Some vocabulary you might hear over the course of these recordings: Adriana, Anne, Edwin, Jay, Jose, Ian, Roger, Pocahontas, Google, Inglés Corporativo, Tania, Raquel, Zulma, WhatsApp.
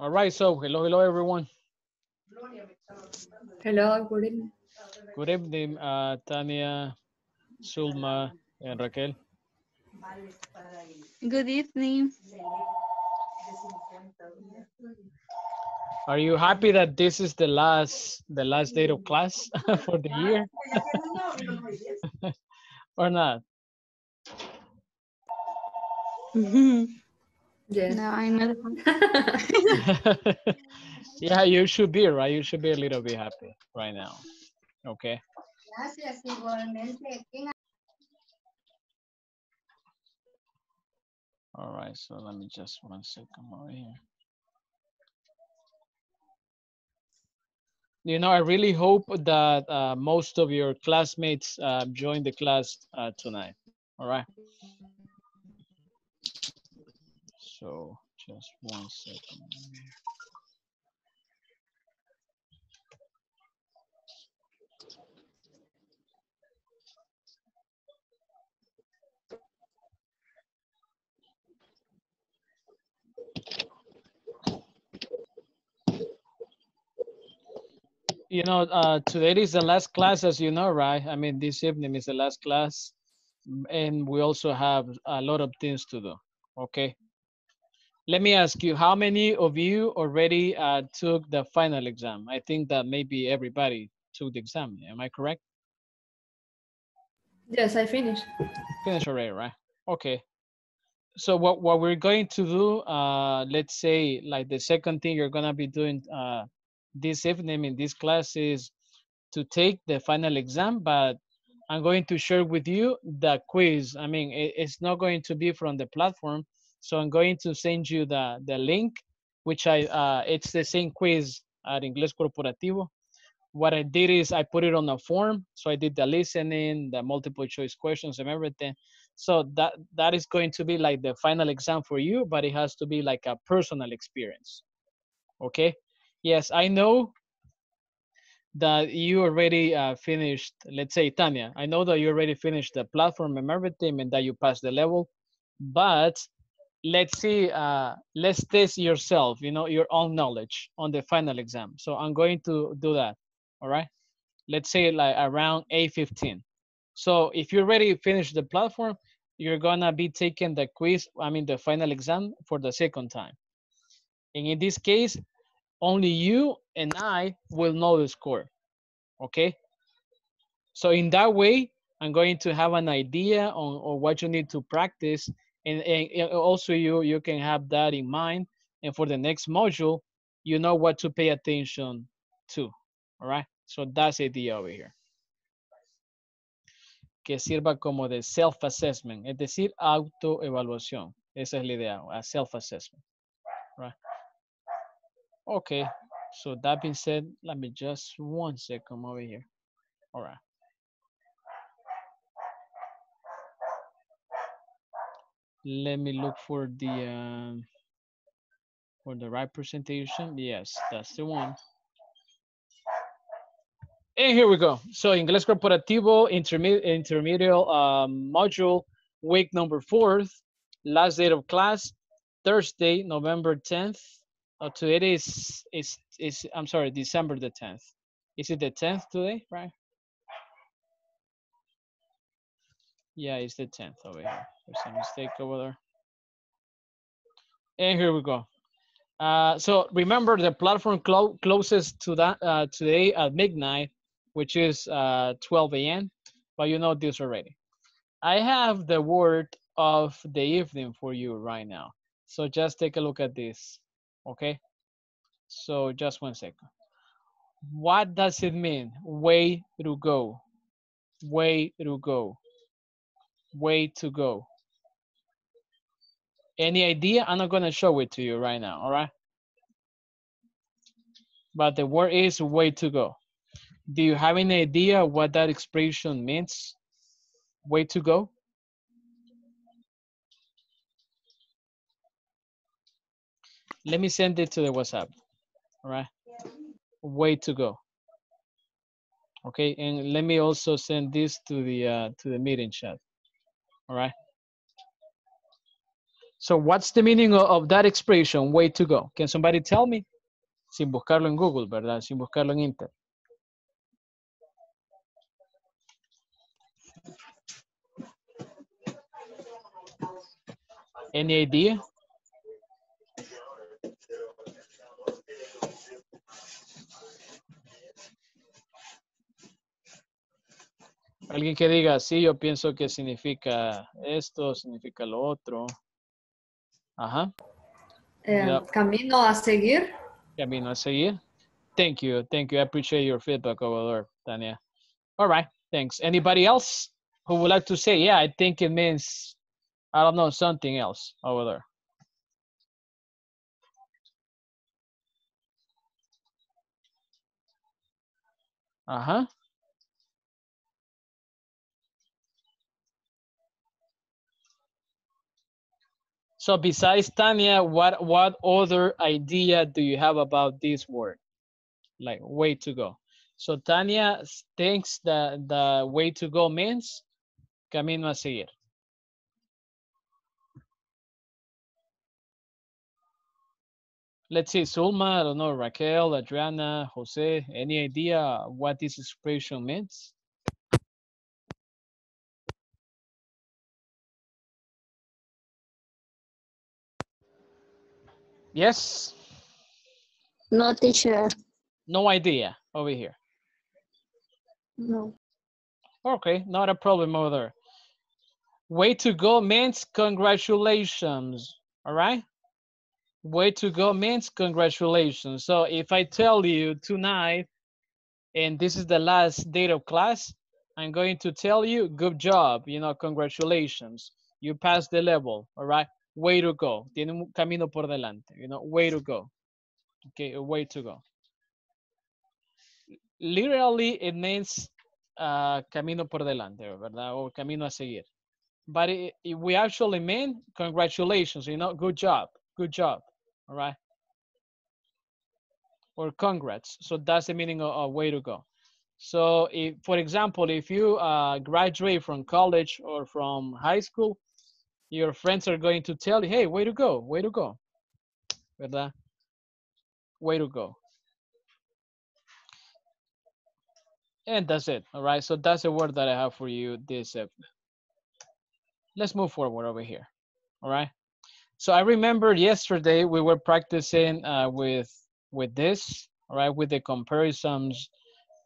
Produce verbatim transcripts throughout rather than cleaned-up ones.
All right, so hello, hello, everyone. Hello, good evening. Good evening, uh, Tania, Zulma, and Raquel. Good evening. Are you happy that this is the last, the last day of class for the year? Or not? Mm-hmm. Yes. No, I'm not. Yeah, you should be, right? You should be a little bit happy right now. Okay. All right, so let me just one second over here. You know, I really hope that uh, most of your classmates uh, join the class uh, tonight. All right. So just one second. You know, uh, today is the last class, as you know, right? I mean, this evening is the last class, and we also have a lot of things to do, okay? Let me ask you, how many of you already uh, took the final exam? I think that maybe everybody took the exam. Am I correct? Yes, I finished. Finished already, right? Okay. So what, what we're going to do, uh, let's say, like the second thing you're going to be doing uh, this evening in this class is to take the final exam, but I'm going to share with you the quiz. I mean, it, it's not going to be from the platform. So I'm going to send you the, the link, which I, uh, it's the same quiz at Inglés Corporativo. What I did is I put it on a form. So I did the listening, the multiple choice questions and everything. So that, that is going to be like the final exam for you, but it has to be like a personal experience. Okay. Yes, I know that you already uh, finished, let's say Tania, I know that you already finished the platform and everything and that you passed the level, but let's see, uh, let's test yourself, you know, your own knowledge on the final exam. So I'm going to do that, all right? Let's say like around eight fifteen. So if you already finished the platform, you're gonna be taking the quiz, I mean the final exam for the second time. And in this case, only you and I will know the score, okay? So in that way, I'm going to have an idea on, on what you need to practice. And, and also you, you can have that in mind. And for the next module, you know what to pay attention to, all right? So that's the idea over here. Que sirva como de self-assessment, es decir, autoevaluación. Esa es la idea, a self-assessment, right? Okay, so that being said, let me just one second over here, all right. Let me look for the uh, for the right presentation. Yes, that's the one. And here we go. So Inglés Corporativo, intermediate intermediate um, module, week number fourth, last day of class, Thursday, November tenth. Uh, today is, is, is, I'm sorry, December the tenth. Is it the tenth today, right? Yeah, it's the tenth over here. There's a mistake over there. And here we go. Uh, so remember, the platform clo closes to that uh, today at midnight, which is uh, twelve A M, but you know this already. I have the word of the evening for you right now. So just take a look at this. Okay, so just one second. What does it mean? Way to go, way to go, way to go. Any idea? I'm not gonna show it to you right now, all right? But the word is way to go. Do you have any idea what that expression means? Way to go? Let me send it to the WhatsApp, all right? Yeah. Way to go. Okay, and let me also send this to the uh, to the meeting chat, all right? So what's the meaning of, of that expression, way to go? Can somebody tell me? Sin buscarlo en Google, ¿verdad? Sin buscarlo en Inter. Any idea? Alguien que diga, sí, yo pienso que significa esto, significa lo otro. Ajá. Eh, yep. Camino a seguir. Camino a seguir. Thank you, thank you. I appreciate your feedback over there, Tania. All right, thanks. Anybody else who would like to say, yeah, I think it means, I don't know, something else over there. Ajá. So besides Tania, what, what other idea do you have about this word? Like way to go. So Tania thinks that the way to go means camino a seguir. Let's see, Zulma, I don't know, Raquel, Adriana, Jose, any idea what this expression means? Yes? No, teacher. No idea over here. No. Okay, not a problem over there. Way to go means congratulations, all right? Way to go means congratulations. So if I tell you tonight, and this is the last day of class, I'm going to tell you, good job, you know, congratulations. You passed the level, all right? Way to go. Tiene un camino por delante. You know, way to go. Okay, way to go. Literally, it means uh, camino por delante, ¿verdad? O camino a seguir. But it, it, we actually mean congratulations, you know, good job, good job, all right? Or congrats. So that's the meaning of, of way to go. So, if, for example, if you uh, graduate from college or from high school, your friends are going to tell you, hey, way to go, way to go, ¿verdad? Way to go. And that's it, all right? So that's the word that I have for you this evening. Let's move forward over here, all right? So I remember yesterday we were practicing uh, with, with this, all right, with the comparisons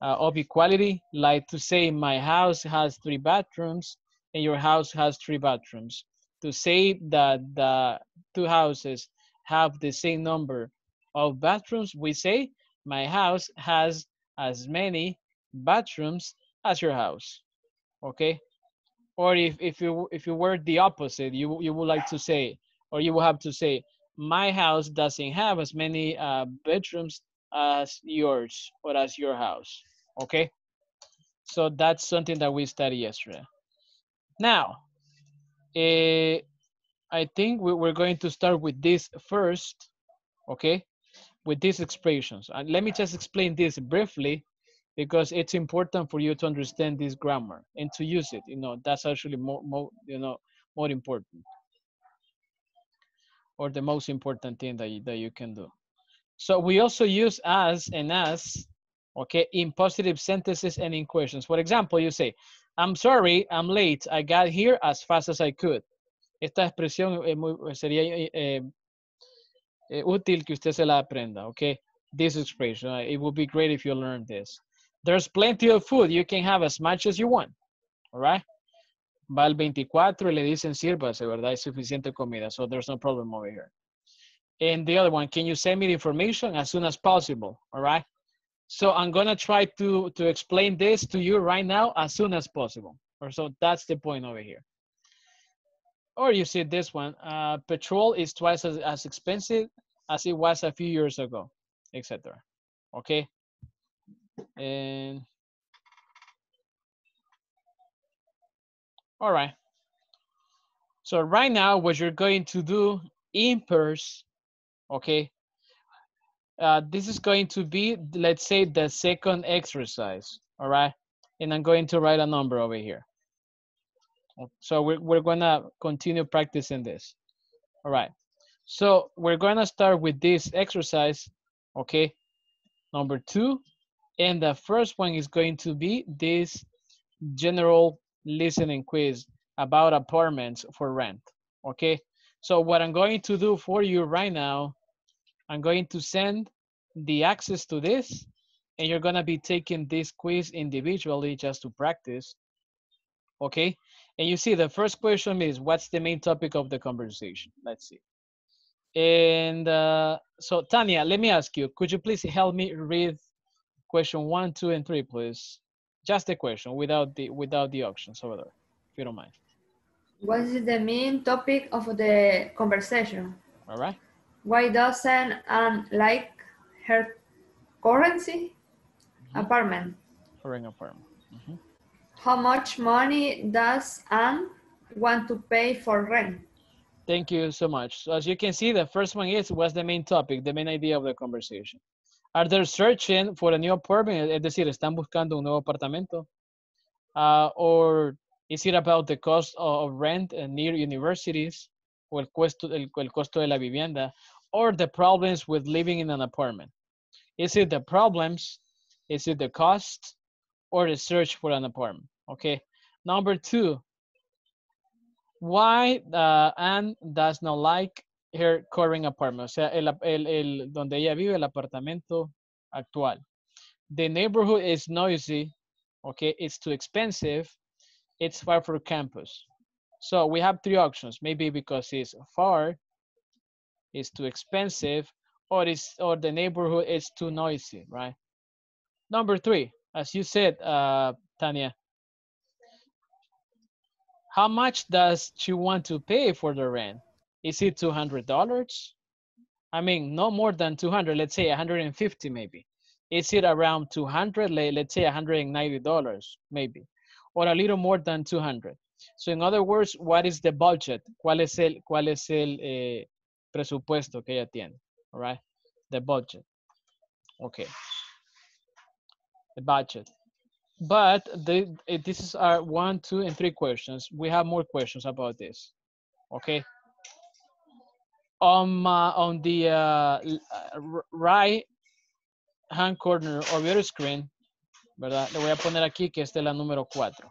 uh, of equality, like to say my house has three bathrooms and your house has three bathrooms. To say that the two houses have the same number of bathrooms, we say, my house has as many bathrooms as your house, okay? Or if, if, you, if you were the opposite, you, you would like to say, or you would have to say, my house doesn't have as many uh, bedrooms as yours or as your house, okay? So that's something that we studied yesterday. Now, Uh, I think we were going to start with this first, okay? With these expressions. And let me just explain this briefly because it's important for you to understand this grammar and to use it. You know, that's actually more, more you know, more important, or the most important thing that you, that you can do. So we also use as and as, okay, in positive sentences and in questions. For example, you say, I'm sorry, I'm late. I got here as fast as I could. Esta expresión es muy, sería eh, eh, útil que usted se la aprenda, okay? This expression, uh, it would be great if you learned this. There's plenty of food. You can have as much as you want, all right? Va al veinticuatro y le dicen, sírvase, ¿verdad? Hay suficiente comida, so there's no problem over here. And the other one, can you send me the information as soon as possible, all right? So I'm gonna try to, to explain this to you right now as soon as possible. Or so that's the point over here. Or you see this one, uh, petrol is twice as, as expensive as it was a few years ago, et cetera. Okay, and all right. So right now what you're going to do in pairs, okay, Uh, this is going to be, let's say, the second exercise, all right? And I'm going to write a number over here. So we're, we're gonna continue practicing this, all right? So we're gonna start with this exercise, okay? Number two, and the first one is going to be this general listening quiz about apartments for rent, okay? So what I'm going to do for you right now, I'm going to send the access to this, and you're gonna be taking this quiz individually just to practice, okay? And you see the first question is, what's the main topic of the conversation? Let's see. And uh, so Tania, let me ask you, could you please help me read question one, two, and three, please? Just the question without the, without the options over there, if you don't mind. What is the main topic of the conversation? All right. Why doesn't Anne like her currency mm-hmm. apartment? Current apartment. Mm-hmm. How much money does Anne want to pay for rent? Thank you so much. So as you can see, the first one is, what's the main topic, the main idea of the conversation? Are they searching for a new apartment? Es decir, ¿están buscando un nuevo apartamento? Uh, or is it about the cost of rent near universities? O el costo, el, el costo de la vivienda, or the problems with living in an apartment. Is it the problems? Is it the cost? Or the search for an apartment? Okay. Number two, why uh, Anne does not like her current apartment? O sea, el, el, el, donde ella vive, el apartamento actual. The neighborhood is noisy. Okay. It's too expensive. It's far from campus. So we have three options, maybe because it's far, it's too expensive, or, it's, or the neighborhood is too noisy, right? Number three, as you said, uh, Tania, how much does she want to pay for the rent? Is it two hundred dollars? I mean, no more than two hundred, let's say one hundred fifty maybe. Is it around two hundred, let's say one hundred ninety dollars maybe, or a little more than two hundred? So in other words, what is the budget? ¿Cuál es el, cuál es el eh, presupuesto que ella tiene? All right? The budget. Okay. The budget. But the, this is our one, two, and three questions. We have more questions about this. Okay. Um, uh, on the uh, right hand corner of your screen, ¿verdad? Le voy a poner aquí que esta es la número cuatro.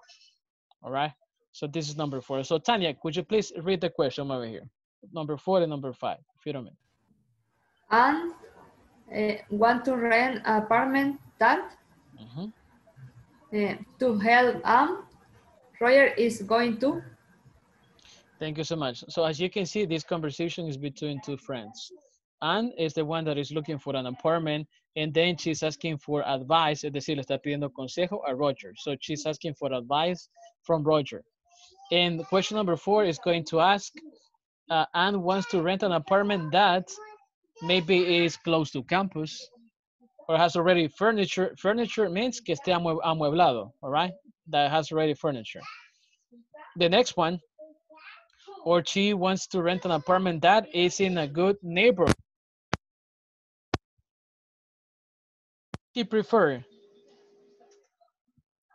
All right? So this is number four. So Tania, could you please read the question over here? Number four and number five, if you don't mind. Anne uh, want to rent an apartment that mm-hmm. uh, to help Anne, Roger is going to. Thank you so much. So as you can see, this conversation is between two friends. Anne is the one that is looking for an apartment, and then she's asking for advice, es decir, le está pidiendo consejo a Roger. So she's asking for advice from Roger. And question number four is going to ask, uh, Anne wants to rent an apartment that maybe is close to campus or has already furniture. Furniture means que esté amue amueblado, all right? That has already furniture. The next one, or she wants to rent an apartment that is in a good neighborhood. She prefer.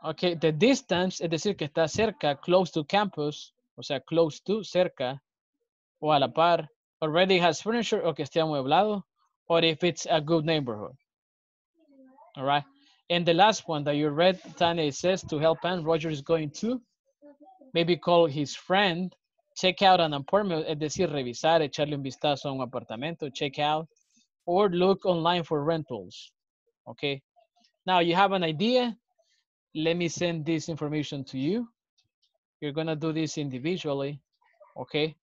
Okay, the distance, es decir, que está cerca, close to campus, o sea, close to, cerca, o a la par, already has furniture, o que esté amueblado, or if it's a good neighborhood. All right. And the last one that you read, Tania says, to help Anne, Roger is going to maybe call his friend, check out an apartment, es decir, revisar, echarle un vistazo a un apartamento, check out, or look online for rentals. Okay. Now you have an idea. Let me send this information to you. You're gonna do this individually, okay?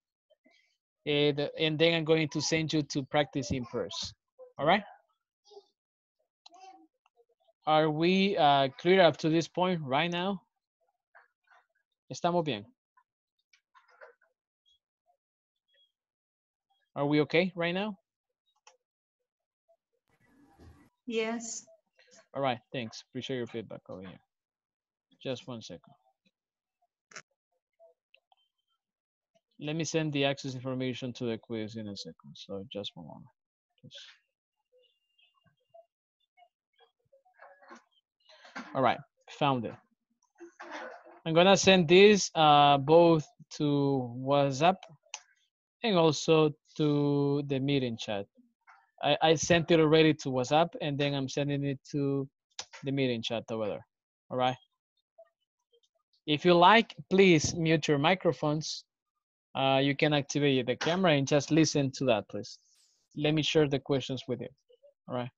And, and then I'm going to send you to practice in person, all right? Are we uh, clear up to this point right now? Estamos bien. Are we okay right now? Yes. All right, thanks. Appreciate your feedback over here. Just one second. Let me send the access information to the quiz in a second. So just one moment. Just... All right, found it. I'm gonna send this uh, both to WhatsApp and also to the meeting chat. I, I sent it already to WhatsApp and then I'm sending it to the meeting chat over there, all right? If you like, please mute your microphones. Uh, you can activate the camera and just listen to that, please. Let me share the questions with you, all right?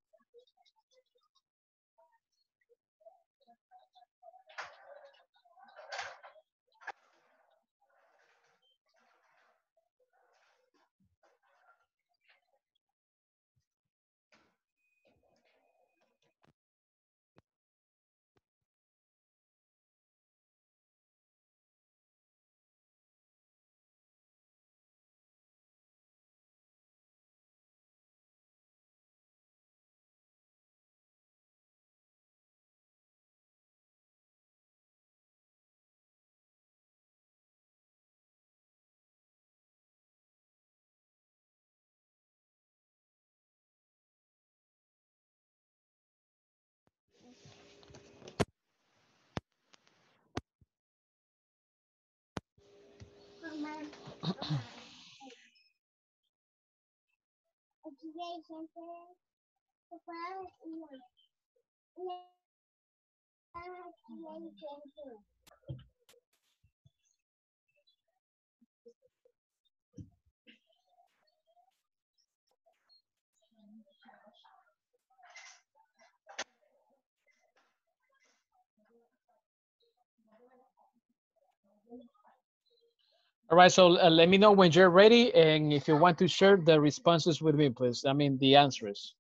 All right, so uh, let me know when you're ready and if you want to share the responses with me, please. I mean, the answers.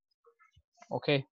Okay.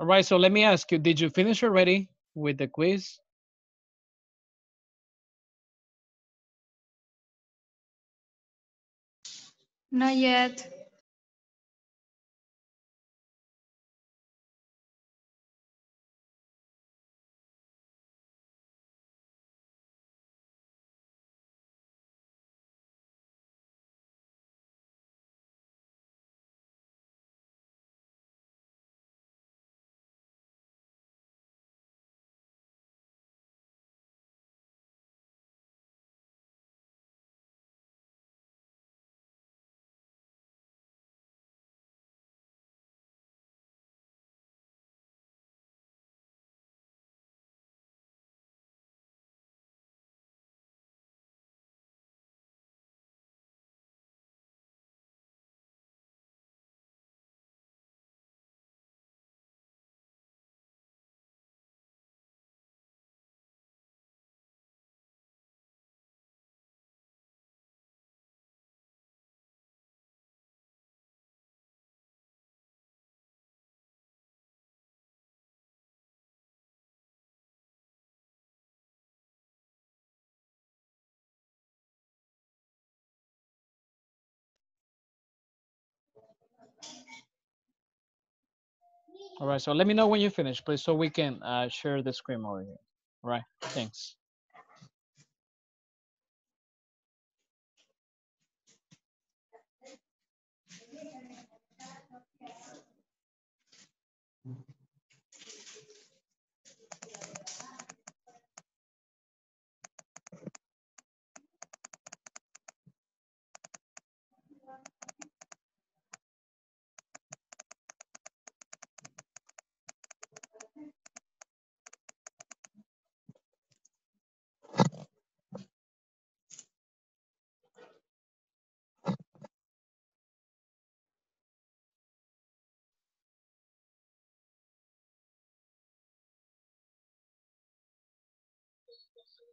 All right, so let me ask you, did you finish already with the quiz? Not yet. All right, so let me know when you finish, please, so we can uh, share the screen over here. All right, thanks.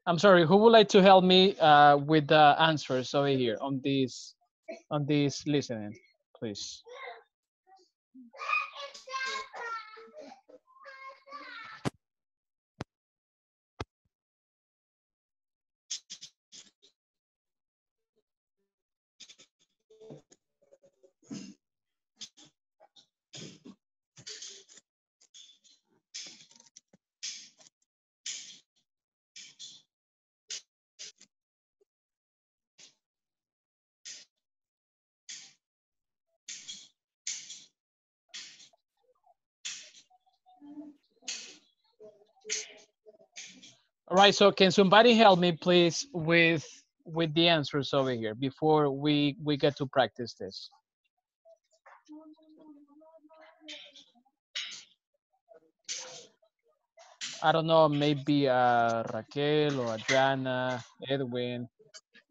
I'm sorry, who would like to help me uh, with the answers over here on this, on this listening, please? All right, so can somebody help me, please, with with the answers over here before we, we get to practice this? I don't know, maybe uh, Raquel or Adriana, Edwin,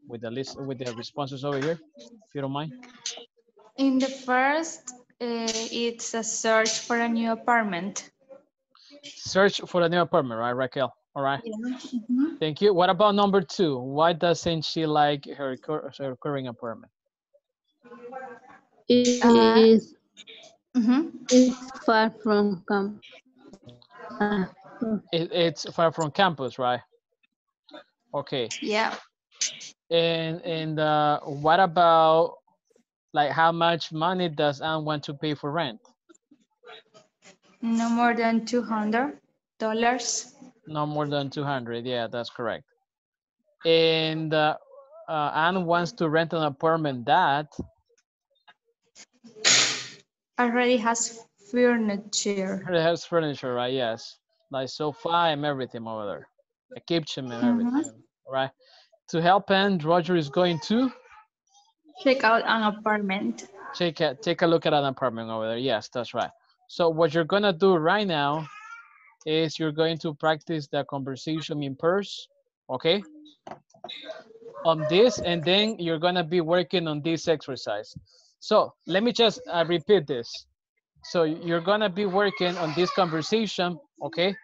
with the list with the responses over here, if you don't mind. In the first, uh, it's a search for a new apartment. Search for a new apartment, right, Raquel? All right. Yeah. Mm-hmm. Thank you. What about number two? Why doesn't she like her, her current apartment? It uh, is mm-hmm. it's far from campus. Uh, it, it's far from campus, right? Okay. Yeah. And and uh, what about like how much money does Anne want to pay for rent? No more than two hundred dollars. No more than two hundred, yeah, that's correct. And uh, uh, Anne wants to rent an apartment that already has furniture. It has furniture, right, yes. Like sofa and everything over there. A kitchen and mm-hmm. everything, right? To help Anne, Roger is going to? Check out an apartment. Check a, take a look at an apartment over there, yes, that's right. So what you're gonna do right now is you're going to practice the conversation in pairs, okay? On this, and then you're gonna be working on this exercise. So let me just uh, repeat this. So you're gonna be working on this conversation, okay?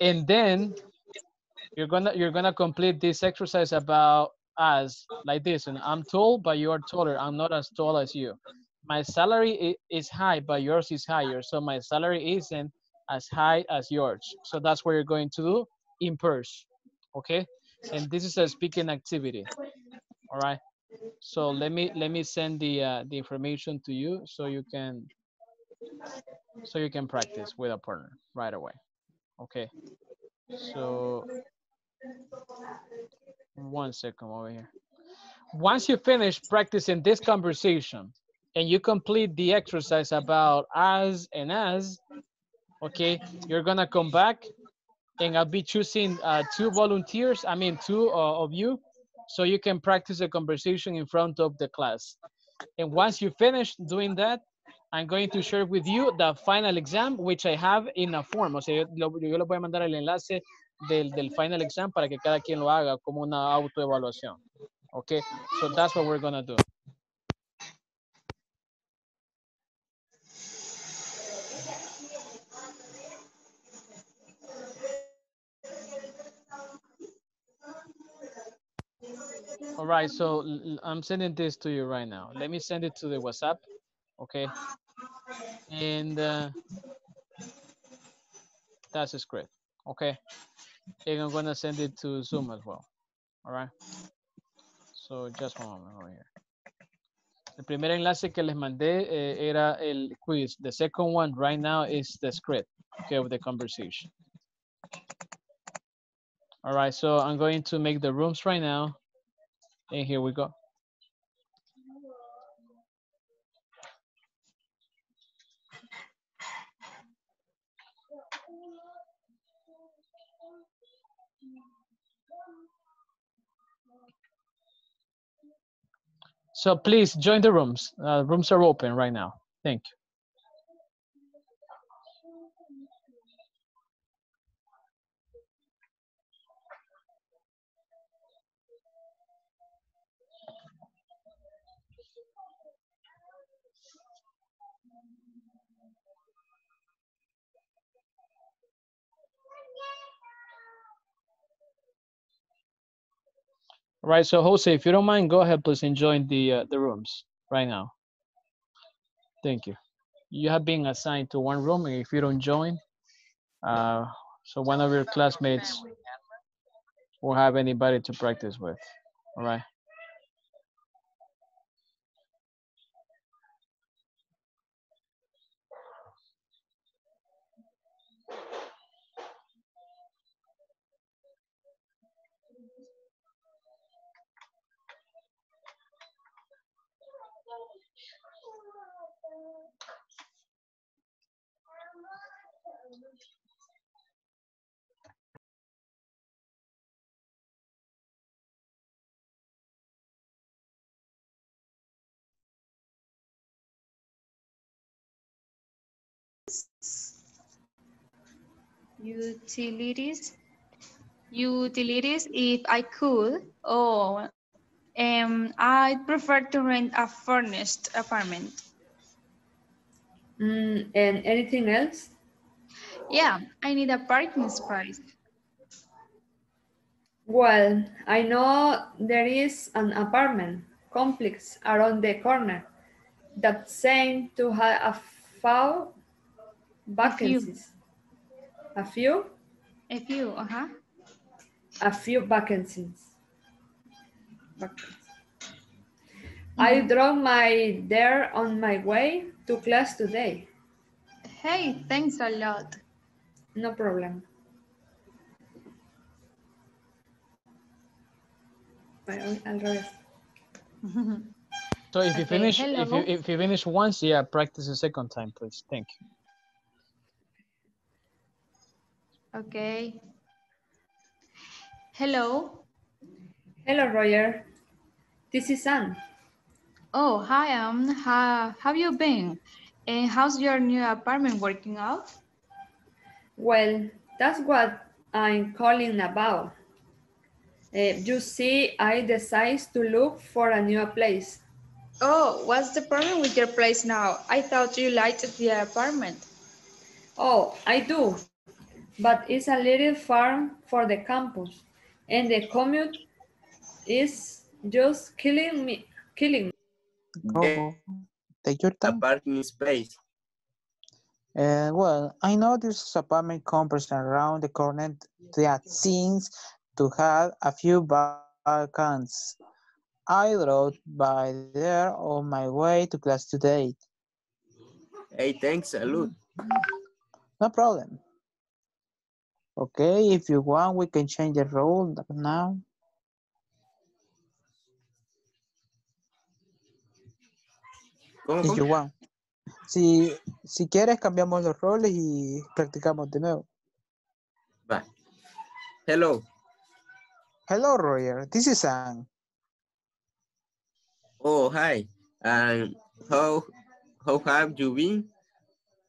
And then you're gonna you're gonna complete this exercise about us like this. And I'm tall, but you are taller. I'm not as tall as you. My salary is high, but yours is higher. So my salary isn't as high as yours. So that's what you're going to do in pairs, okay? And this is a speaking activity, all right? So let me let me send the uh, the information to you so you can so you can practice with a partner right away, okay? So one second over here. Once you finish practicing this conversation and you complete the exercise about as and as, okay, you're gonna come back and I'll be choosing uh, two volunteers, I mean two uh, of you, so you can practice a conversation in front of the class. And once you finish doing that, I'm going to share with you the final exam, which I have in a form. O sea, yo, yo le voy a mandar el enlace del, del final exam para que cada quien lo haga como una autoevaluación. Okay, so that's what we're gonna do. All right, so I'm sending this to you right now. Let me send it to the WhatsApp, okay? And uh, that's the script, okay? And I'm gonna send it to Zoom as well, all right? So just one moment over here. El primer enlace que les mandé eh, era el quiz. The second one right now is the script, okay, of the conversation. All right, so I'm going to make the rooms right now. And here we go. So please join the rooms. Uh, rooms are open right now. Thank you. All right, so Jose, if you don't mind, go ahead, please, and join the, uh, the rooms right now. Thank you. You have been assigned to one room, and if you don't join, uh, so one of your classmates will have anybody to practice with, all right? Utilities, utilities. If I could, oh, um, I prefer to rent a furnished apartment. Mm, and anything else? Yeah, I need a parking space. Well, I know there is an apartment complex around the corner that seems to have a few vacancies. A few? A few, uh-huh. A few vacancies. vacancies. Mm-hmm. I drove my there on my way to class today. Hey, thanks a lot. No problem. So if okay, you finish, hello. if you if you finish once, yeah, practice a second time, please. Thank you. Okay. Hello. Hello, Roger. This is Anne. Oh, hi, Anne. How have you been? And how's your new apartment working out? Well, that's what I'm calling about. Uh, you see, I decided to look for a new place. Oh, what's the problem with your place now? I thought you liked the apartment. Oh, I do. But it's a little far for the campus, and the commute is just killing me. Killing me. Go. Take your time. Apartment space. Uh, well, I know this apartment complex around the corner that seems to have a few vacancies. I drove by there on my way to class today. Hey, thanks a lot. No problem. Okay, if you want, we can change the rule now. If you want. Si, si quieres, cambiamos los roles y practicamos de nuevo. Bye. Hello. Hello, Roger. This is Anne. Oh, hi. And how, how have you been?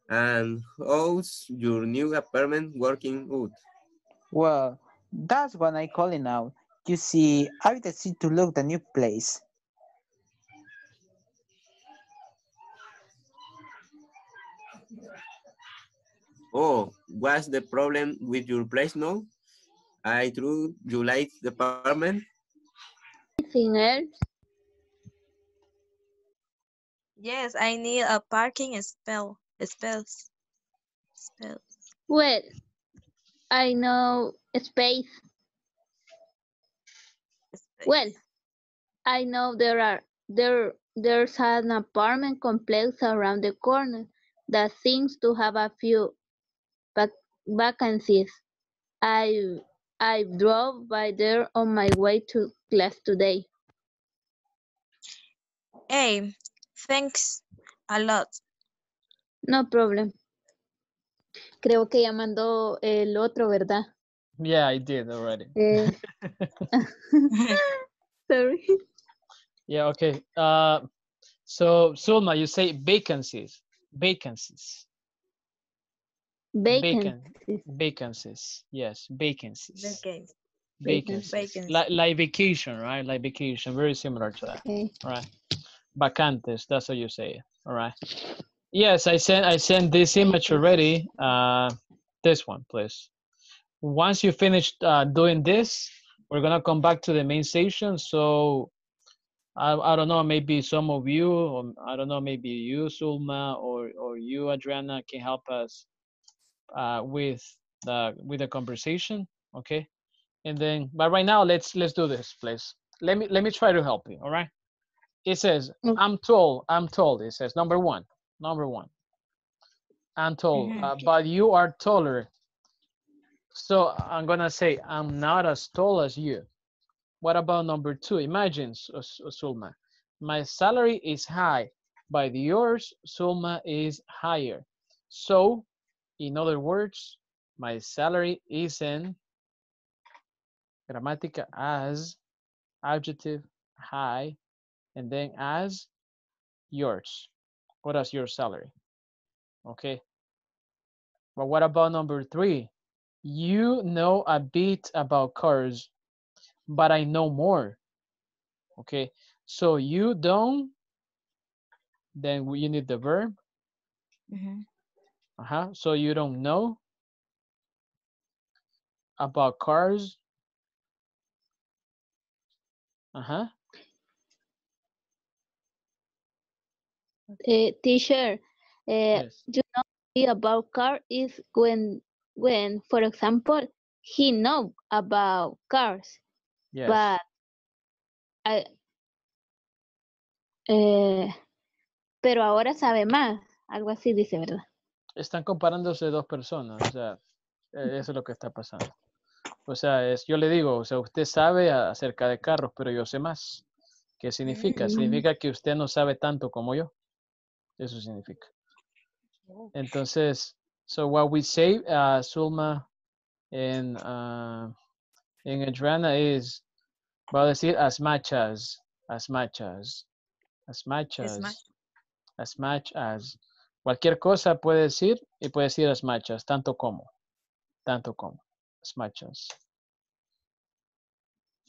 And how's your new apartment working out? Well, that's what I'm calling out. You see, I decided to look the new place. Oh, what's the problem with your place now? I thought you liked the apartment. Anything else? Yes, I need a parking spell. Spells. Spells. Well, I know space. space. Well, I know there are There, there's an apartment complex around the corner that seems to have a few vac vacancies. I, I drove by there on my way to class today. Hey, thanks a lot. No problem. Creo que ya mandó el otro, ¿verdad? Yeah, I did already. Eh. Sorry. Yeah, okay. Uh, so, Zulma, you say vacancies. Vacancies. Vacancies. Vacancies. Vacancies. Yes, vacancies. Vacancies. Vacancies. Vacancies. Like, like vacation, right? Like vacation. Very similar to that. Okay. All right. Vacantes. That's what you say. All right. Yes, I sent I sent this image already. Uh, this one, please. Once you finish uh, doing this, we're gonna come back to the main station. So I, I don't know, maybe some of you, or I don't know, maybe you, Zulma, or or you, Adriana, can help us uh, with the with the conversation, okay? And then, but right now, let's let's do this, please. Let me let me try to help you. All right. It says, okay. I'm told. I'm told. It says number one. Number one. I'm told, mm-hmm. uh, but you are taller. So I'm gonna say, I'm not as tall as you. What about number two? Imagine, Zulma, my salary is high, but yours, Zulma, is higher. So, in other words, my salary isn't, grammatica, as, adjective, high, and then as, yours. What is your salary? Okay. But what about number three? You know a bit about cars, but I know more. Okay, so you don't, then you need the verb. Mm-hmm. Uh-huh. So you don't know about cars. Uh-huh. Uh, teacher, uh, yes. You know about car is when when, for example, he know about cars, yes. But I, eh, pero ahora sabe más, algo así dice, ¿verdad? Están comparándose dos personas, o sea, eso es lo que está pasando. O sea, es, yo le digo, o sea, usted sabe acerca de carros, pero yo sé más. ¿Qué significa? Mm-hmm. Significa que usted no sabe tanto como yo. Eso significa. Entonces... So what we say, uh, Zulma and uh, and Adriana is, well, let's see, as much as, as much as, as much as, as much as. Cualquier cosa puede decir y puede decir as much as, tanto como, tanto como, as much as.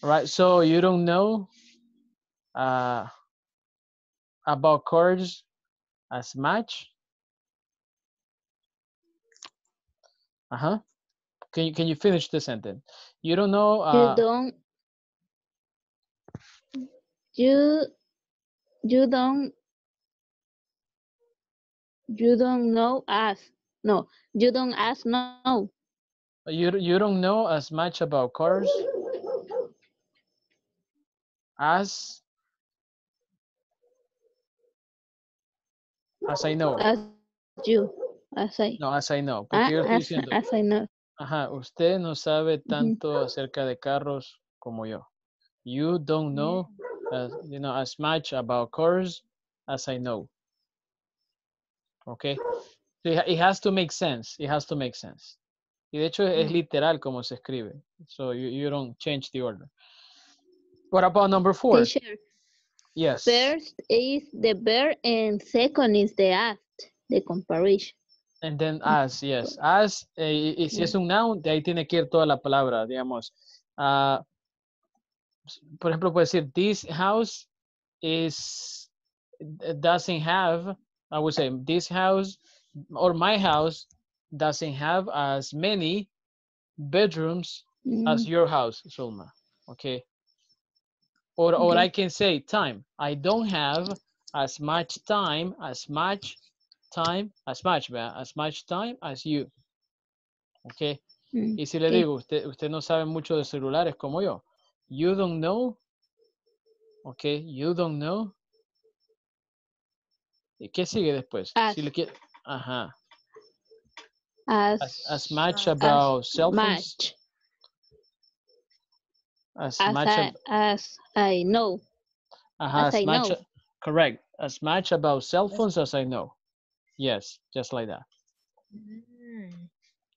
All right, so you don't know uh, about chords as much. Uh-huh. Can you, can you finish the sentence? You don't know... Uh, you don't... You... You don't... You don't know us. No. You don't ask no. You, you don't know as much about cars as... As I know. As you. As I, no, as I know. Porque ah, yo estoy diciendo, as, as I know. Ajá, usted no sabe tanto mm-hmm. acerca de carros como yo. You don't know, uh, you know, as much about cars as I know. Okay. So it, it has to make sense. It has to make sense. Y de hecho es literal como se escribe. So you, you don't change the order. What about number four? Teacher, yes. First is the verb and second is the act, the comparison. And then as, yes. As, eh, y si es un noun, de ahí tiene que ir toda la palabra, digamos. Uh, por ejemplo, puede decir, this house is, doesn't have, I would say, this house, or my house, doesn't have as many bedrooms mm-hmm. as your house, Zulma. Okay. Or, or okay. I can say time. I don't have as much time, as much time, as much, as much time as you. Okay. Mm, y si le okay. digo, usted, usted no sabe mucho de celulares como yo. You don't know. Okay. You don't know ¿Qué sigue después? As, si le quiere, ajá. As, as, as much about as selfies. Much. As, as much. I, ab as I know. Ajá, as, as I much, know. Correct. As much about cell phones as I know. Yes, just like that. Mm.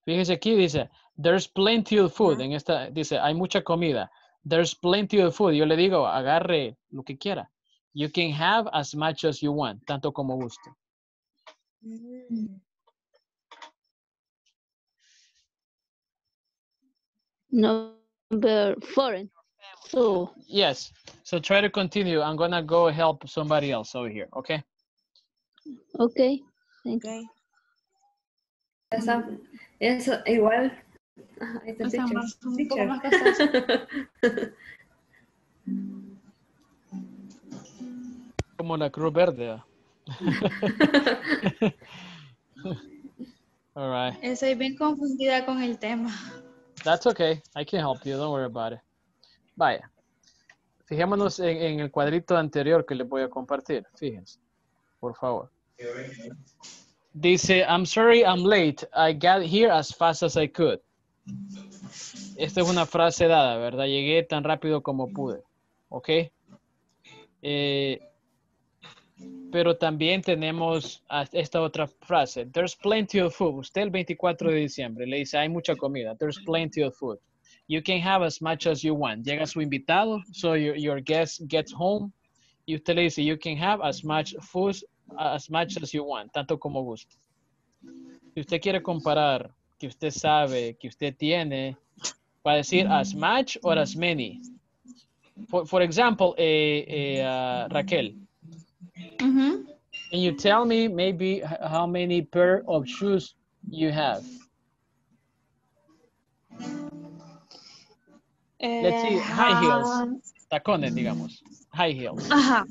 Fíjese aquí, dice, there's plenty of food. Uh-huh. En esta dice, hay mucha comida. There's plenty of food. Yo le digo, agarre lo que quiera. You can have as much as you want, tanto como guste. Mm. Number four. So. Yes. So try to continue. I'm going to go help somebody else over here. Okay? Okay. Okay. Eso, eso igual. It's a picture. Un poco más casado. Como la Cruz Verde. All right. Estoy bien confundida con el tema. That's okay. I can help you. Don't worry about it. Vaya. Fijémonos en, en el cuadrito anterior que les voy a compartir. Fíjense, por favor. Dice, I'm sorry I'm late. I got here as fast as I could. Esta es una frase dada, ¿verdad? Llegué tan rápido como pude. ¿Ok? Eh, pero también tenemos esta otra frase. There's plenty of food. Usted el veinticuatro de diciembre le dice, hay mucha comida. There's plenty of food. You can have as much as you want. Llega su invitado, so your, your guest gets home. Y usted le dice, you can have as much food as much as you want, tanto como guste. Si usted quiere comparar que usted sabe, que usted tiene, va a decir as much or as many. For, for example, eh, eh, uh, Raquel. Mm-hmm. Can you tell me maybe how many pair of shoes you have? Eh, Let's see, high heels. Um, Tacones, digamos. High heels. Ajá.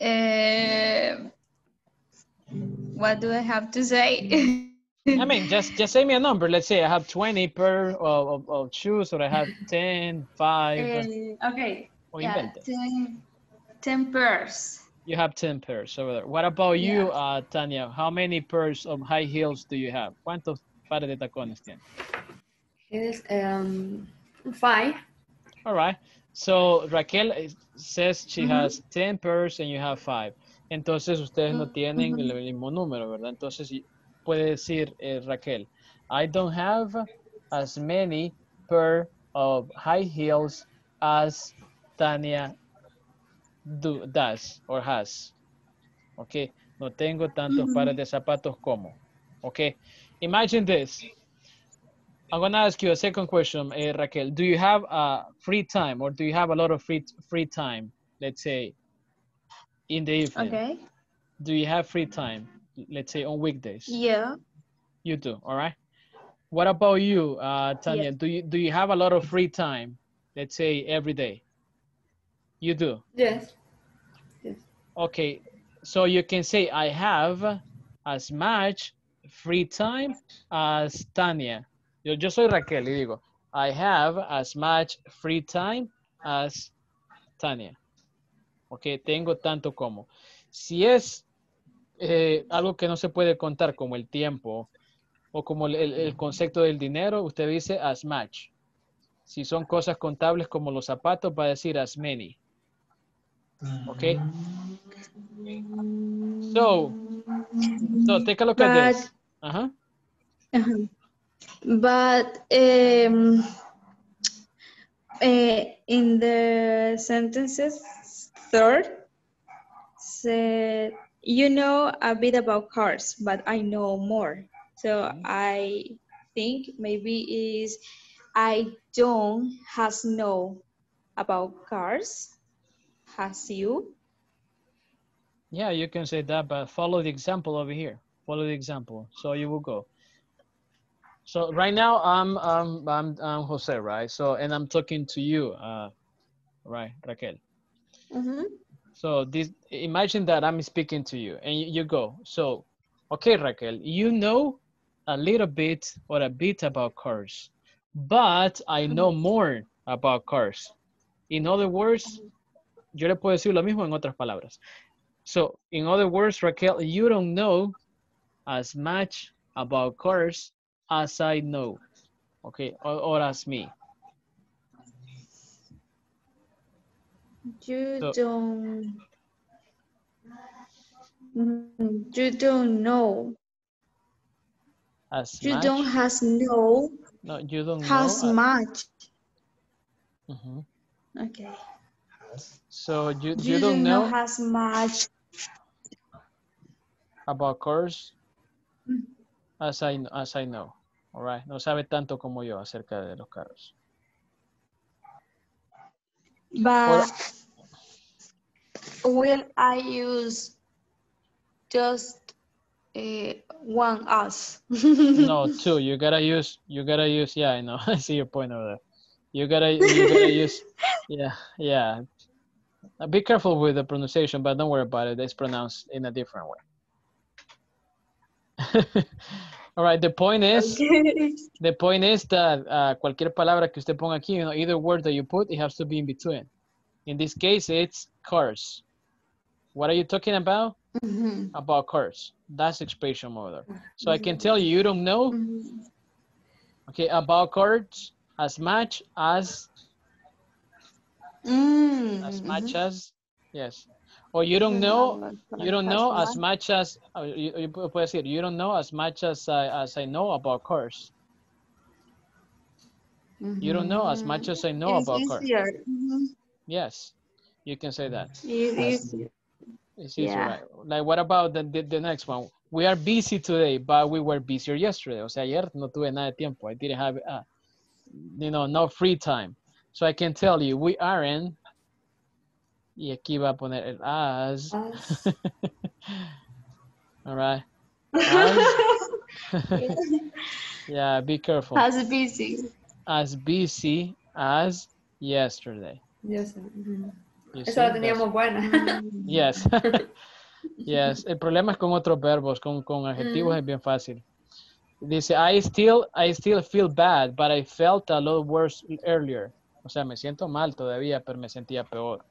Uh, what do I have to say? I mean, just, just say me a number. Let's say I have twenty pair of, of, of shoes, or I have ten, five. Uh, okay. Or yeah, ten, ten pairs. You have ten pairs over there. What about you, yeah. uh, Tania? How many pairs of high heels do you have? ¿Cuántos pares de tacones tienes? It's um, five. All right. So Raquel says she mm-hmm. has ten pairs and you have five. Entonces ustedes no tienen mm-hmm. el mismo número, ¿verdad? Entonces puede decir eh, Raquel, I don't have as many pair of high heels as Tania do, does or has. Okay. No tengo tantos mm-hmm. pares de zapatos como. Okay. Imagine this. I'm going to ask you a second question, eh, Raquel. Do you have uh, free time, or do you have a lot of free free time, let's say, in the evening? Okay. Do you have free time, let's say, on weekdays? Yeah. You do, all right? What about you, uh, Tania? Yeah. Do you do you have a lot of free time, let's say, every day? You do? Yes. Yes. Okay, so you can say, I have as much free time as Tania. Yo, yo soy Raquel y digo, I have as much free time as Tania. Ok, tengo tanto como. Si es eh, algo que no se puede contar, como el tiempo o como el, el concepto del dinero, usted dice as much. Si son cosas contables como los zapatos, va a decir as many. Ok. So, so take a look But, at this. Ajá. Uh-huh. But um, uh, in the sentences third, said, you know a bit about cars, but I know more. So I think maybe is I don't has know about cars, has you. Yeah, you can say that, but follow the example over here. Follow the example, so you will go. So right now I'm, I'm I'm I'm Jose, right? So and I'm talking to you, uh, right, Raquel. Mm-hmm. So this imagine that I'm speaking to you, and you, you go. So, okay, Raquel, you know a little bit or a bit about cars, but I know more about cars. In other words, yo le puedo decir lo mismo en otras palabras. So, in other words, Raquel, you don't know as much about cars as I know. Okay, or, or as me. You so, don't... You don't know. As you much? Don't has no. No, you don't has know. As much. Mm-hmm. Okay. So you, you, you don't know, know as much about cars as I, as I know. All right. No sabe tanto como yo acerca de los carros. But or, will I use just uh, one us? No, two. You gotta use, you gotta use, yeah, I know. I see your point over there. You gotta, you gotta use, yeah, yeah. Now be careful with the pronunciation, but don't worry about it. It's pronounced in a different way. All right, the point is, okay. the point is that uh, cualquier palabra que usted ponga aquí, you know, either word that you put, it has to be in between. In this case, it's cars. What are you talking about? Mm-hmm. About cars. That's expression model. So mm-hmm. I can tell you, you don't know, mm-hmm. okay, about cars as much as... Mm, as much mm-hmm. as, yes. Or you don't know, you don't know as much as, you, you puede decir, you don't know as much as I, as I know about cars. Mm-hmm. You don't know as much as I know it's about easier. Cars. Mm-hmm. Yes, you can say that. It's easier. It's easier, yeah. Right? Like, what about the, the, the next one? We are busy today, but we were busier yesterday. O sea, ayer no tuve nada de tiempo. I didn't have, uh, you know, no free time. So I can tell you, we aren't, y aquí va a poner el as. As. All right. As. Yeah, be careful. As busy. As busy as yesterday. Yes. Eso la teníamos buena. Yes. Yes. El problema es con otros verbos, con, con adjetivos mm. es bien fácil. Dice, I still, I still feel bad, but I felt a lot worse earlier. O sea, me siento mal todavía, pero me sentía peor.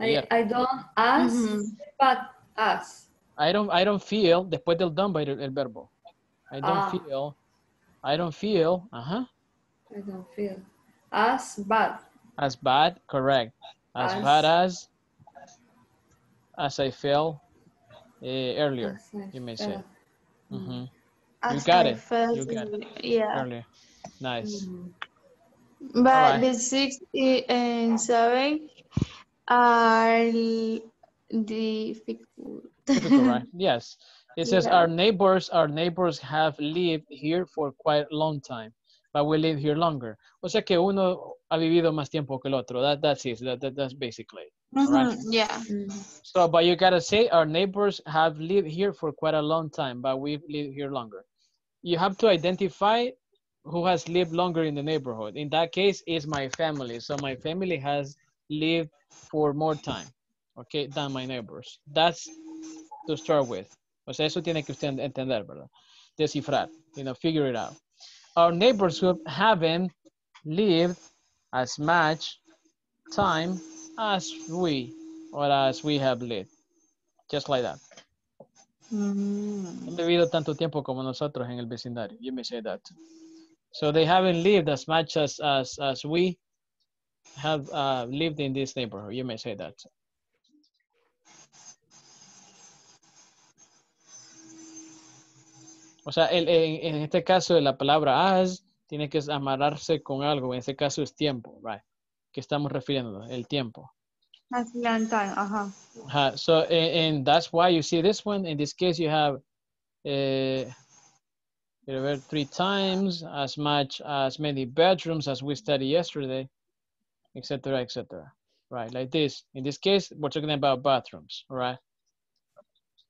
I, I don't ask, mm-hmm. but ask. I don't, I don't feel, después del done by el, el verbo. I don't ah. feel, I don't feel, ajá. Uh-huh. I don't feel. As bad. As bad, correct. As, as bad as, as I felt eh, earlier, I you may felt. Say. Mm-hmm. You got I it, felt, you got it. Yeah. Earlier. Nice. Mm-hmm. But right. The six and seven are difficult. Difficult, right? Yes. It says yeah. our neighbors, our neighbors have lived here for quite a long time, but we live here longer. O sea que uno ha vivido más tiempo que el otro. That, that's it. That, that, that's basically. Mm-hmm. Right? Yeah. Mm-hmm. So, but you gotta say our neighbors have lived here for quite a long time, but we've lived here longer. You have to identify who has lived longer in the neighborhood. In that case, is my family. So my family has lived for more time, okay, than my neighbors. That's to start with. O sea, eso tiene que usted entender, ¿verdad? Descifrar, you know, figure it out. Our neighbors who haven't lived as much time as we, or as we have lived. Just like that. Mm-hmm. Han vivido tanto tiempo como nosotros en el vecindario. You may say that. So they haven't lived as much as, as, as we have uh, lived in this neighborhood. You may say that. O sea, el, en, en este caso de la palabra as, tiene que amarrarse con algo. En este caso es tiempo, right? ¿Qué estamos refiriendo? El tiempo. As long time, ajá. Uh-huh. Uh, so, and, and that's why you see this one. In this case, you have... Uh, three times, as much, as many bedrooms as we studied yesterday, et cetera, et cetera. Right, like this. In this case, we're talking about bathrooms, right?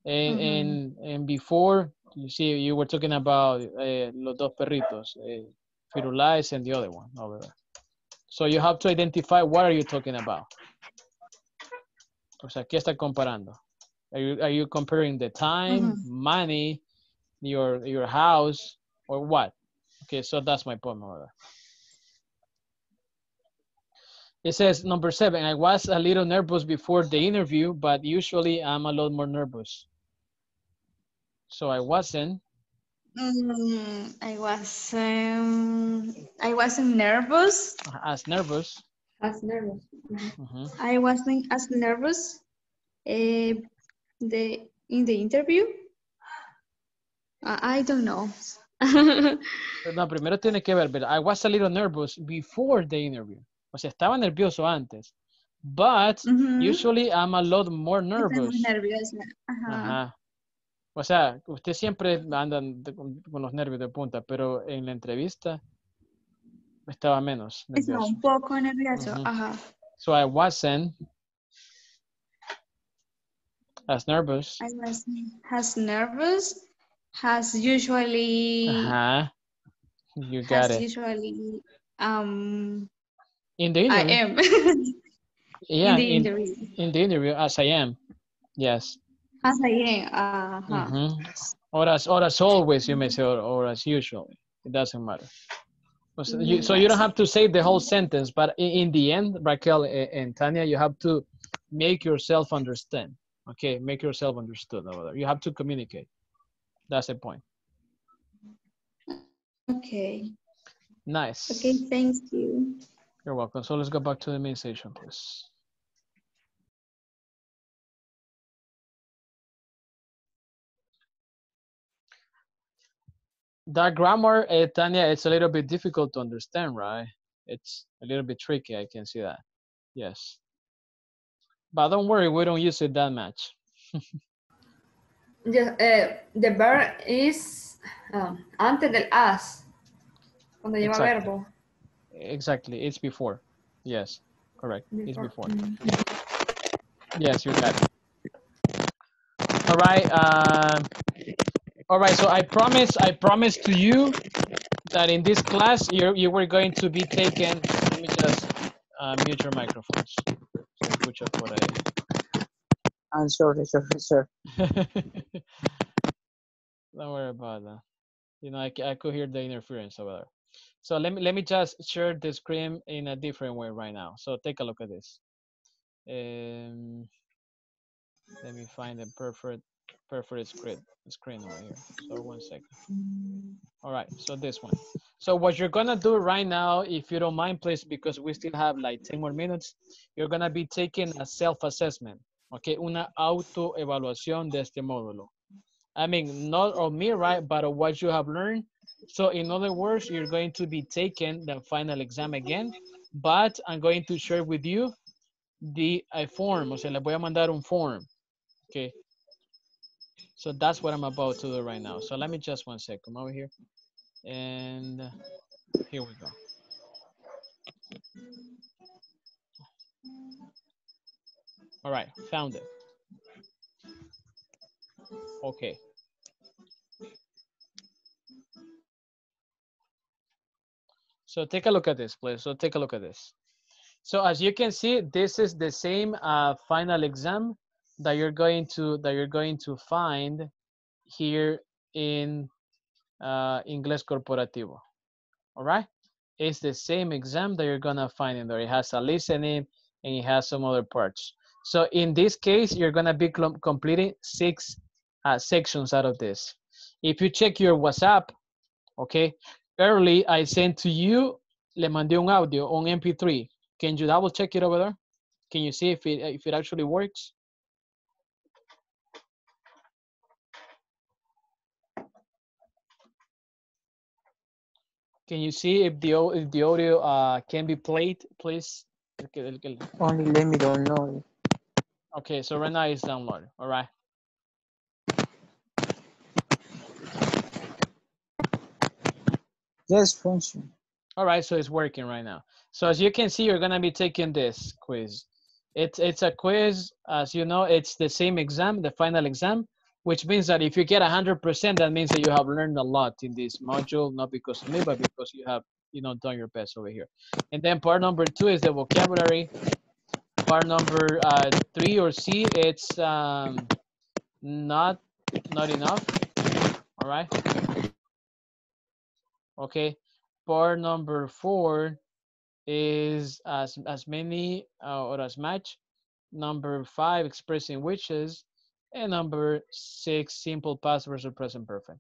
And mm-hmm. and, and before, you see, you were talking about uh, los dos perritos, uh, Firulais and the other one over there. So you have to identify what are you talking about. O sea, ¿qué está comparando? Are you, are you comparing the time, mm-hmm. money, your your house, or what? Okay, so that's my point. It says number seven, I was a little nervous before the interview, but usually I'm a lot more nervous. So I wasn't. Um, I was. Um, I wasn't nervous. As nervous. As nervous. Mm-hmm. I wasn't as nervous. Uh, the in the interview. Uh, I don't know. No, primero tiene que ver, but I was a little nervous before the interview. O sea, estaba nervioso antes. But mm-hmm. usually I'm a lot more nervous. Uh-huh. Ajá. O sea, usted siempre anda con los nervios de punta, pero en la entrevista estaba menos nervioso. Estaba un poco nervioso. Uh-huh. Ajá. So I wasn't as nervous. I wasn't as nervous as usually. Ajá. You got as it. Usually, um. In the interview. I am. Yeah, in the interview. In, in the interview, as I am. Yes. As I am. Uh-huh. Mm-hmm. Or as or as always, you may say, or, or as usually. It doesn't matter. So you, so you don't have to say the whole sentence, but in the end, Raquel and Tania, you have to make yourself understand. Okay, make yourself understood over there. You have to communicate. That's the point. Okay. Nice. Okay, thank you. You're welcome. So let's go back to the main station, please. That grammar, eh, Tania, it's a little bit difficult to understand, right? It's a little bit tricky. I can see that. Yes. But don't worry, we don't use it that much. Yeah, uh, the verb is um, antes del as. Cuando lleva exactly. Verbo. Exactly, it's before. Yes, correct. It's before. Yes, you got it. All right. Uh, all right. So I promise, I promise to you that in this class you you were going to be taken. Let me just uh, mute your microphones. Escucha por ahí. I'm sorry, sorry, sir. Don't worry about that. You know, I I could hear the interference over there. So let me let me just share the screen in a different way right now. So take a look at this. Um, let me find the perfect perfect script screen over here. So one second. All right. So this one. So what you're gonna do right now, if you don't mind, please, because we still have like ten more minutes, you're gonna be taking a self-assessment. Okay, una autoevaluación de este módulo. I mean, not of me, right, but of what you have learned. So in other words, you're going to be taking the final exam again, but I'm going to share with you the a form. O sea, le voy a mandar un form. Okay. So that's what I'm about to do right now. So let me just one second. Come over here. And here we go. All right, found it. Okay. So take a look at this, please. So take a look at this. So as you can see, this is the same uh, final exam that you're going to that you're going to find here in uh, Inglés Corporativo. All right, it's the same exam that you're gonna find in there. It has a listening and it has some other parts. So in this case, you're gonna be completing six uh, sections out of this. If you check your WhatsApp, okay. Early, I sent to you, le mandé un audio on M P three. Can you double check it over there? Can you see if it, if it actually works? Can you see if the, if the audio uh, can be played, please? Only let me download. Okay, so right now it's downloaded, all right. Yes, function. All right, so it's working right now. So as you can see, you're gonna be taking this quiz. It's it's a quiz, as you know, it's the same exam, the final exam, which means that if you get one hundred percent, that means that you have learned a lot in this module, not because of me, but because you have, you know, done your best over here. And then part number two is the vocabulary. Part number uh, three or C, it's um, not not enough. All right. Okay, part number four is as, as many uh, or as much. Number five, expressing wishes. And number six, simple past versus present perfect.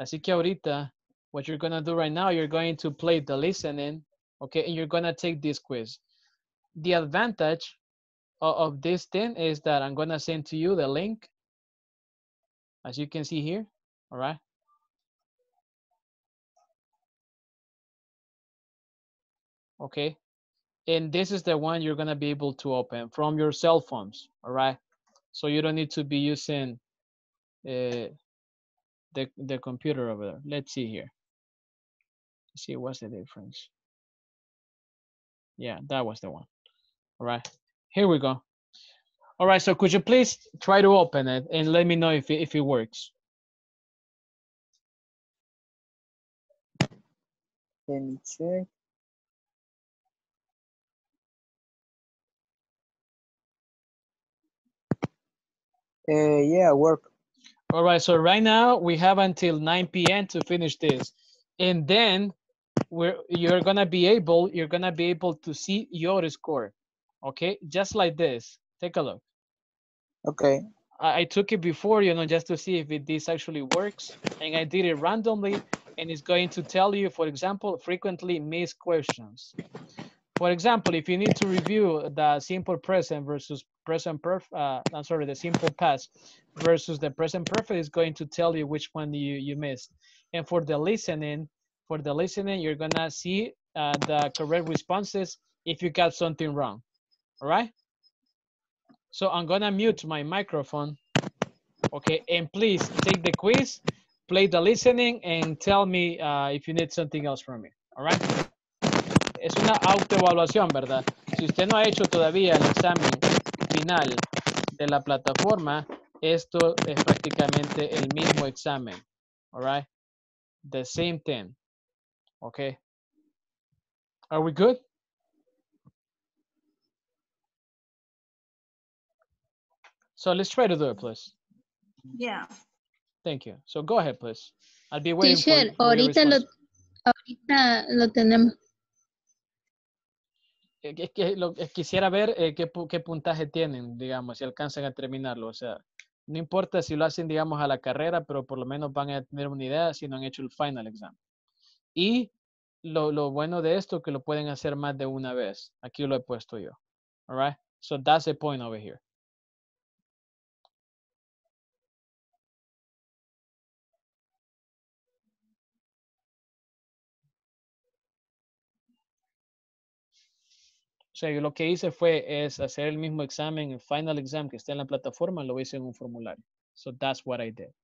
Así que ahorita, what you're gonna do right now, you're going to play the listening, okay? And you're gonna take this quiz. The advantage of, of this thing is that I'm gonna send to you the link, as you can see here, all right? Okay, and this is the one you're gonna be able to open from your cell phones, all right? So you don't need to be using uh, the, the computer over there. Let's see here. Let's see what's the difference. Yeah, that was the one. All right, here we go. All right, so could you please try to open it and let me know if it, if it works. Let me check. Uh, yeah, work. All right, so right now we have until nine p m to finish this. And then we're, you're gonna be able, you're gonna be able to see your score, okay? Just like this, take a look. Okay. I, I took it before, you know, just to see if it, this actually works. And I did it randomly, and it's going to tell you, for example, frequently missed questions. For example, if you need to review the simple present versus present perfect, uh, I'm sorry, the simple past versus the present perfect, is going to tell you which one you, you missed. And for the listening, for the listening, you're gonna see uh, the correct responses if you got something wrong, all right? So I'm gonna mute my microphone, okay? And please take the quiz, play the listening, and tell me uh, if you need something else from me, all right? Es una autoevaluación, ¿verdad? Si usted no ha hecho todavía el examen final de la plataforma, esto es prácticamente el mismo examen. All right? The same thing. Okay. Are we good? So let's try to do it, please. Yeah. Thank you. So go ahead, please. I'll be waiting Teacher, for, for ahorita your response. Lo, ahorita lo tenemos. Es que lo, quisiera ver eh, qué, qué puntaje tienen, digamos, si alcanzan a terminarlo. O sea, no importa si lo hacen, digamos, a la carrera, pero por lo menos van a tener una idea si no han hecho el final exam. Y lo, lo bueno de esto es que lo pueden hacer más de una vez. Aquí lo he puesto yo. All right? So that's the point over here. O sea, yo lo que hice fue es hacer el mismo examen, el final exam que está en la plataforma, lo hice en un formulario. So that's what I did.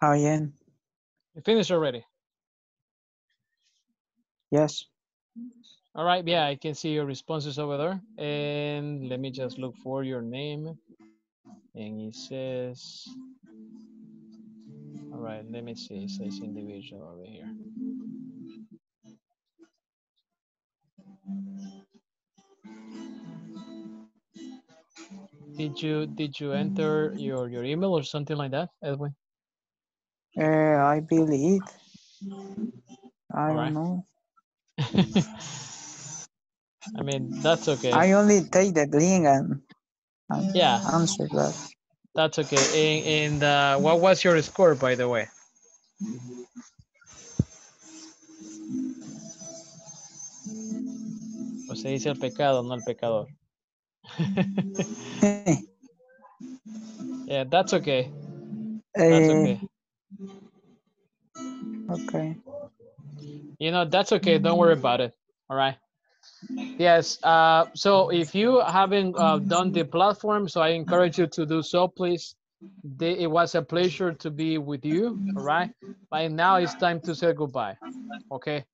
How, Ian? You finished already? Yes. All right, yeah, I can see your responses over there. And let me just look for your name. And it says, all right, let me see, it says individual over here. Did you did you enter your, your email or something like that, Edwin? Uh, I believe. I don't right. know. I mean, that's okay. I only take that link and, and yeah. answer that. That's okay. And, and uh, what was your score, by the way? O se dice el pecado, no el pecador. Yeah, that's okay. That's okay. Okay. You know, that's okay. Don't worry about it. All right. Yes. Uh, so if you haven't uh, done the platform, so I encourage you to do so, please. They, it was a pleasure to be with you. All right. But now it's time to say goodbye. Okay.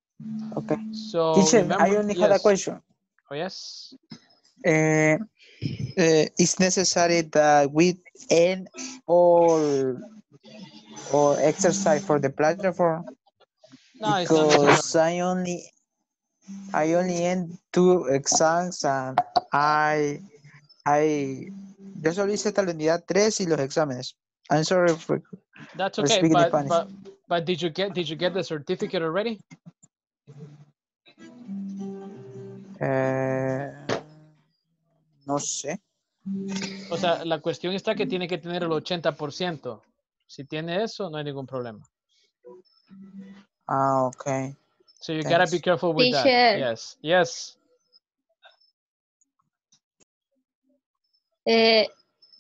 Okay. So teacher, remember, I only yes. had a question. Oh, yes. Uh, uh, it's necessary that we end all or exercise for the platform. No, because I only I only end two exams and I I yo solo hice hasta la unidad tres y los exámenes. I'm sorry for, That's okay, for speaking but, Spanish. But, but did you get did you get the certificate already? Uh, no sé. O sea, la cuestión está que tiene que tener el ochenta por ciento. Si tiene eso, no hay ningún problema. Ah, okay. So you Thanks. gotta be careful with Teacher. that. Yes, yes. Uh,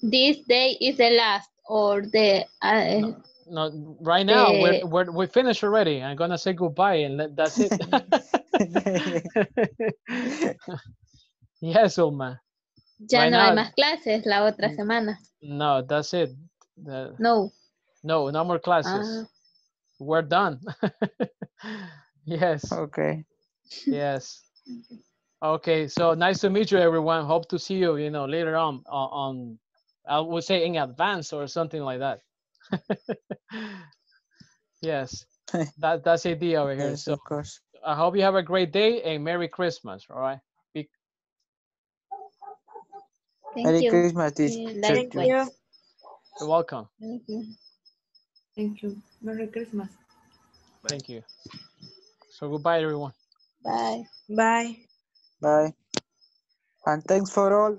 this day is the last, or the. Uh, no, no, right now the... we're we're we finished already. I'm gonna say goodbye and let, that's it. Yes, Zulma. Ya right no now, hay más clases la otra semana. No, that's it. Uh, no. No, no more classes. Uh, We're done. Yes. Okay. Yes. Okay. So nice to meet you, everyone. Hope to see you, you know, later on, on, on I would say in advance or something like that. Yes. That, that's the idea over here. Yes, so of course. I hope you have a great day and Merry Christmas. All right. Be Thank Merry you. Christmas. Thank you. You're welcome. Thank you. Thank you. Merry Christmas. Thank you. So goodbye, everyone. Bye. Bye. Bye. And thanks for all.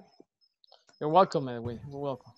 You're welcome, Edwin. You're welcome.